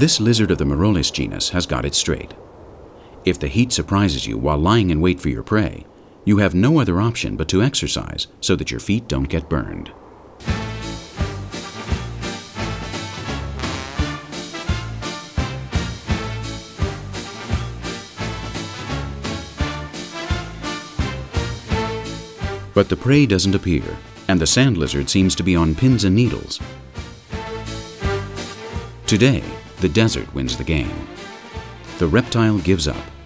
This lizard of the Merollis genus has got it straight. If the heat surprises you while lying in wait for your prey, you have no other option but to exercise so that your feet don't get burned. But the prey doesn't appear, and the sand lizard seems to be on pins and needles. Today, the desert wins the game. The reptile gives up